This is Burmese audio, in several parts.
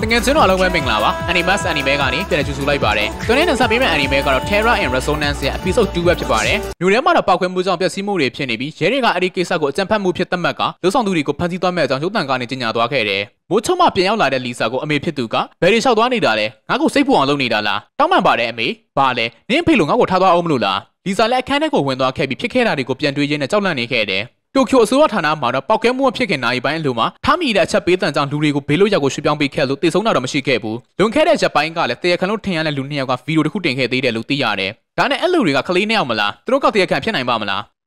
Animus anime gani pyechusu lai pare. Tonin sa pime anime ka Terra and Resonance ya episode 2 web phit pare. Lu the ma da pakwai mu chang pyaksi mu ri phit ni bi. Ye de ka ari kesa ko achan phat mu phit tat mat ka lou saung tu ri ko phan si twa mat chang chou tan ka ni chin nya twa khae de. Mo chok ma pyan yaw la de Lisa ko ame phit tu ka bel ri chok twa ni da le. Nga ko sait phou aung lou ni da la. Taung man pare ame. Ba le nin phit lou nga ko tha twa aung mlo la. Lisa le akhan nai ko win twa khae bi phit khae da ri ko pyan twei chin ne chauk lan ni khae de. Tokyo so thana ma da pakwai mu phit khin nai bai lu ma thami da achat pe tan chang lu ri ko bel lou yak ko shwi pyaung pe khae lou te saung na da ma shi khae bu. Lon khae de Japan ka le tayakan lou thin ya le lu ni yaw ka video de khu tin khae thei de lou ti ya de. That is why we are cleaning our mala. Through our teamwork, we are not alone.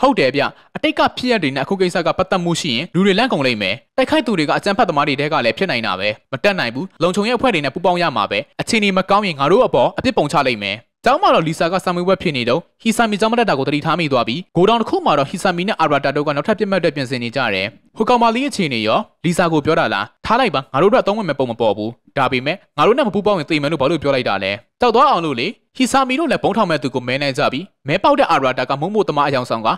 ဟုတ်တယ်ဗျအတိတ်ကဖြစ်ရတဲ့နဲ့အခုကိစ္စကပတ်သက်မှုရှိရင်လူတွေလန့်ကုန်လိမ့်မယ်တိုက်ခိုက်သူတွေကအကြမ်းဖက်သမားတွေတဲကလည်းဖြစ်နိုင်တာပဲမတက်နိုင်ဘူးလုံခြုံရေးအဖွဲ့တွေနဲ့ပူးပေါင်းရမှာပဲအချိန်ကြီးမကောင်းရင်ငါတို့အပေါ်အပြစ်ပုံချလိမ့်မယ်ကျောင်းမှာတော့လီဆာကဆမ်မွေးဘက်ဖြစ်နေတော့ဟီဆာမီကျောင်းမတက်တာကိုတတိထားမိသွားပြီးဂိုဒေါင်တစ်ခုမှာတော့ဟီဆာမီနဲ့အာရာတာတို့ကနောက်ထပ်ပြတ်မှတ်တဲ့ပြင်ဆင်နေကြတယ်ဟိုကောင်မလေးရဲ့အခြေအနေရောလီဆာကိုပြောတာလားထားလိုက်ပါငါတို့တော့သုံးဝင်မဲ့ပုံမပေါ်ဘူးဒါပေမဲ့ငါတို့နဲ့မပူးပေါင်းရင်သိမယ်လို့ဘာလို့ပြောလိုက်တာလဲတောက်သွားအောင်လို့လေဟီဆာမီတို့လည်းပုံထောင်မဲ့သူကိုမဲနိုင်ကြပြီးမဲပေါက်တဲ့အာရာတာကမုံမို့တမအယောင်ဆောင်က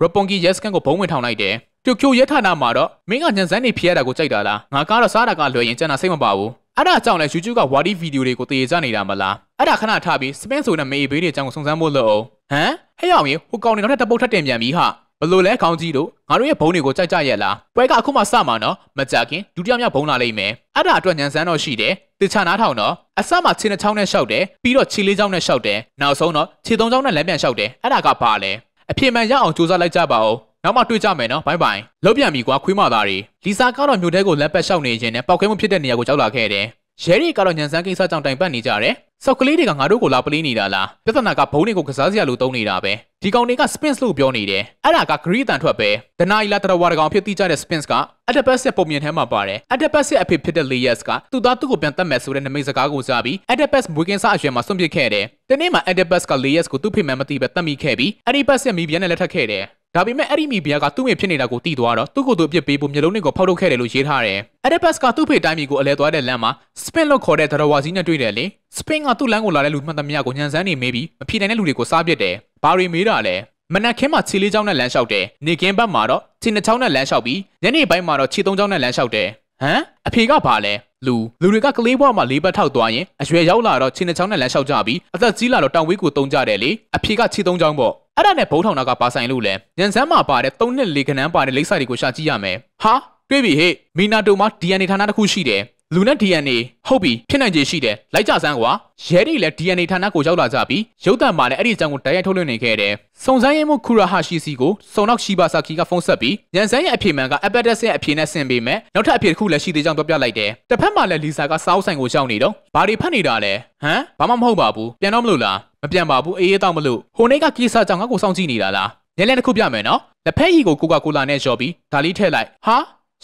ရပွန်ကီရက်စကန်ကိုဘုံဝင်ထောင်လိုက်တယ်Tokyo ရထားနာမှာတော့မင်းကညံစမ်းနေဖြစ်ရတာကိုကြိုက်တာလားငါကတော့စားတာကလွယ်ရင်ကျန်တာစိတ်မပါဘူးအဲ့ဒါကြောင့်လဲ YouTube က Wadi video တွေကိုတည်ကြနေတာမလားအဲ့ဒါခဏထားပြီး Spin ဆိုတဲ့မေးဘေးတွေအကြောင်းကိုစုံစမ်းဖို့လုပ်အောင်ဟမ်ဟဲ့ရောင်ကြီးဟိုကောင်တွေနောက်ထပ်တပုတ်ထပ်တင်ပြန်ပြီဟာဘလို့လဲခေါင်းကြီးတို့ငါတို့ရဲ့ဘုံတွေကိုကြိုက်ကြရဲ့လားပွဲကအခုမှစမှာနော်မကြခင်ဒုတိယမြောက်ဘုံလာလိမ့်မယ်အဲ့ဒါအတွက်ညံစမ်းတော့ရှိတယ်တခြားနားထောင်တော့အစမှခြေနှချောင်းနဲ့ရှောက်တယ်ပြီးတော့ခြေလေးချောင်းနဲ့ရှောက်တယ်နောက်ဆုံးတော့ခြေသုံးချောင်းနဲ့လမ်းပြန်ရှောက်တယ်အဲ့ဒါကဘာလဲအပြည့်မှန်ရအောင်စူးစမ်းလိုက်ကြပါဦးနောက်မှတွေ့ကြမယ်နော်ဘိုင်ဘိုင်လောက်ပြန်ပြီကွာခွေးမသားတွေလီဆာကတော့မြို့ထဲကိုလက်ပတ်လျှောက်နေခြင်းနဲ့ပောက်ခဲမှုဖြစ်တဲ့နေရာကိုကြောက်လာခဲ့တယ်ရဲတွေကတော့ညံစမ်းကိစ္စကြောင့်တိုင်ပတ်နေကြတယ်ဆောက်ကလေးတွေကငါတို့ကိုလာပလေးနေတာလားပြဿနာကဘုံတွေကိုကစားစရာလိုတုံးနေတာပဲဒီကောင်တွေက spins လို့ပြောနေတယ်အဲ့ဒါက green တန်ထွက်ပဲဒနာရီလာတရဝါတကောင်ဖြစ်တိကျတဲ့ spins ကအတက်ပတ်ဆက်ပုံမြင်ထဲမှာပါတယ်အတက်ပတ်ဆက်အဖြစ်ဖြစ်တဲ့ layers ကသူသားသူ့ကိုပြန်တက်မယ်ဆိုတဲ့နမိတ်စကားကိုစားပြီးအတက်ပတ်မွေးကင်းစားအရွယ်မှာစွန့်ပစ်ခဲ့တယ်တနေ့မှာအတက်ပတ်က layers ကိုသူ့ဖိမှန်မသိပဲတက်မိခဲ့ပြီးအဲ့ဒီပတ်ဆက်မီပြန်နဲ့လက်ထပ်ခဲ့တယ်ဒါပေမဲ့အဲ့ဒီမိဖုရားကသူ့ဝင်ဖြစ်နေတာကိုသိသွားတော့သူ့ကိုယ်သူအပြစ်ပေးဖို့မျိုးလုံးတွေကိုဖောက်ထုတ်ခဲ့တယ်လို့ရေးထားတယ်။အဲ့ဒီဘတ်စ်ကသူ့ဖေတိုင်းမိကိုအလဲသွားတဲ့လမ်းမှာ spin လို့ခေါ်တဲ့ဒရဝါစီနဲ့တွေ့တယ်လေ။ spin ကသူ့လမ်းကိုလာတဲ့လူမှန်သမျှကိုညှဉ်းဆန်းနေမေးပြီးမဖြစ်နိုင်တဲ့လူတွေကိုစားပစ်တယ်။ဘာတွေမေးတာလဲ။မနက်ခင်းမှာခြေလေးချောင်းနဲ့လမ်းလျှောက်တယ်။နေကင်းဘက်မှာတော့ခြေနှစ်ချောင်းနဲ့လမ်းလျှောက်ပြီးညနေပိုင်းမှာတော့ခြေသုံးချောင်းနဲ့လမ်းလျှောက်တယ်။ဟမ်အဖေကဘာလဲ။လူတွေကကလေးဘွားမှာလေးပတ်ထောက်သွားရင်အရွယ်ရောက်လာတော့ခြေနှစ်ချောင်းနဲ့လမ်းလျှောက်ကြပြီးအသက်ကြီးလာတော့တောင်ဝေးကိုသုံးကြတယ်လေ။အဖေကခြေသုံးချောင်းပေါ့အဲ့ဒါနဲ့ဘုံထောင်တာကပါဆိုင်လို့လဲညံစမ်းမှာပါတဲ့3နှစ်လေခဏန်းပါတဲ့လိပ်စာတွေကိုရှာကြည့်ရမယ်ဟာတွေးပြီဟေ့မီနာတိုမှာ DNA ဌာနတစ်ခုရှိတယ်လူနဲ့ DNA ဟုတ်ပြီဖြစ်နိုင်ခြေရှိတယ်လိုက်ကြစမ်းကွာရဲတွေလည်း DNA ဌာနကိုရောက်လာကြပြီးရုပ်သံမှာလည်းအဲ့ဒီအကြောင်းကိုတိုက်ရိုက်ထုတ်လွှင့်နေခဲ့တယ်စုံစမ်းရေးမှုခူရာဟာရှိစီကိုစုံနောက်ရှိပါစာခီကဖုန်းဆက်ပြီးညံစမ်းရဲ့အဖြေမှန်ကအပတ်တက်ရဲ့အဖြေနဲ့ဆင်ပေးမယ်နောက်ထပ်အဖြေတစ်ခုလည်းရှိသေးကြောင်းပြောပြလိုက်တယ်တစ်ဖက်မှာလည်းလီဆာကစားအုပ်ဆိုင်ကိုရောက်နေတော့ဘာတွေဖတ်နေတာလဲဟမ်ဘာမှမဟုတ်ပါဘူးပြန်တော့မလို့လားမပြန်ပါဘူးအေးအေးတောင်းမလို့ဟိုနေ့ကကိစ္စကြောင့်ငါ့ကိုစောင့်ကြည့်နေတာလားညနေတစ်ခုပြမယ်နော်လက်ဖက်ရည်ကိုကိုကာကိုလာနဲ့ရော်ပြီးဒါလေးထည့်လိုက်ဟာ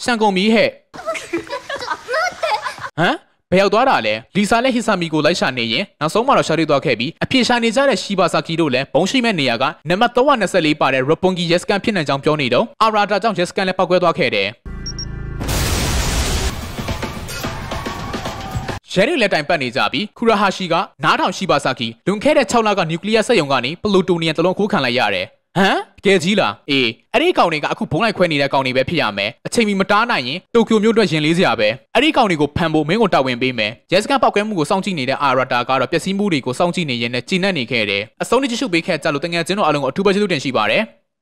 စံကုန်ပြီဟဲ့ဟမ်ဘယ်ရောက်သွားတာလဲလီဆာနဲ့ဟီဆာမီကိုလိုက်ရှာနေရင်နောက်ဆုံးမှတော့ရှာတွေ့သွားခဲ့ပြီးအပြေရှာနေကြတဲ့ရှီဘာဆာကီတို့လည်းဘုံရှိမဲ့နေရာကနံပါတ်324ပါတဲ့ရပွန်ကီရက်စကန်ဖြစ်နေကြောင်းပြောနေတော့အာရာတာကြောင့်ရက်စကန်လည်းပောက်ကွဲသွားခဲ့တယ်ရဲတွေလက်တိုင်ပတ်နေကြပြီးခူရာဟာရှိကနားထောင်ရှိပါစာကီလွန်ခဲ့တဲ့6လကနျူကလ িয়ার စက်ရုံကနေပလူတိုနီယံတလုံးခိုးခံလိုက်ရတယ်ဟမ်တကယ်ကြီးလားအေးအဲ့ဒီကောင်တွေကအခုဘုံလိုက်ခွဲနေတဲ့ကောင်တွေပဲဖြစ်ရမယ်အချိန်မီမတားနိုင်ရင်တိုကျိုမြို့အတွက်ရင်လေးစရာပဲအဲ့ဒီကောင်တွေကိုဖန်ဖို့မင်းကိုတာဝန်ပေးမယ်ရဲစခန်းပောက်ကွဲမှုကိုစောင့်ကြည့်နေတဲ့အာရာတာကတော့ပျက်စီးမှုတွေကိုစောင့်ကြည့်နေရင်နဲ့ကြည်နက်နေခဲ့တယ်အဆုံးထိချစ်ရှုပေးခဲ့ကြလို့တကယ်ချင်းတို့အလုံးကိုအထူးပဲကျေးဇူးတင်ရှိပါတယ်